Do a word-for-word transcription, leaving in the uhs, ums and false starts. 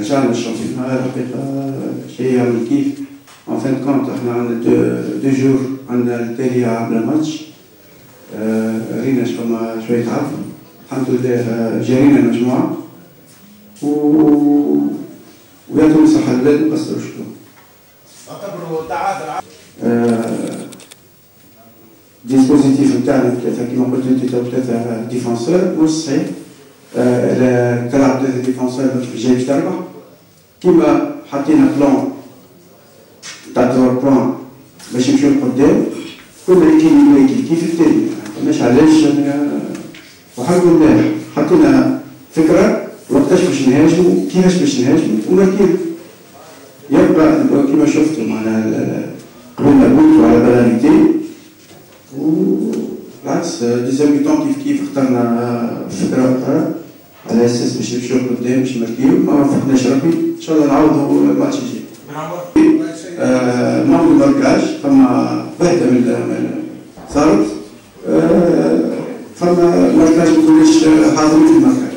رجعنا للشونتي نهار حقيقة شيء من كيف. En fin de compte, on a deux, deux jours en Algérie à le match. رينا شكون شوية تعرف الحمد لله جارينا المجموعة و ويعطيهم الصحة للبلاد ما قصروش شكون. اعتبروا تعادل. ديسبوزيتيف نتاعنا ثلاثة كيما قلت انت تو ثلاثة ديفونسور والصحيح تلعب ثلاثة ديفونسور جايب تربح كيما حطينا بلون تاع تلاتة بوان باش نمشيو لقدام. كل كيما كيف كيف التالي مش علاش وحق الله حطينا فكرة وقتاش باش نهاجمو كيفاش باش نهاجمو ونركب يبقى كيما شفتو معناها قبلنا بوتو على بلانيتي وبالعكس ديزابيتون كيف كيف اخترنا فكرة أخرى على أساس باش نمشيو لقدام باش نركيو ما وفقناش ربي إن شاء الله نعوضو الماتش الجاي. نعوضو البركاج فما وحدة من صارت فما المركز ما كانش حاضرين في المركز.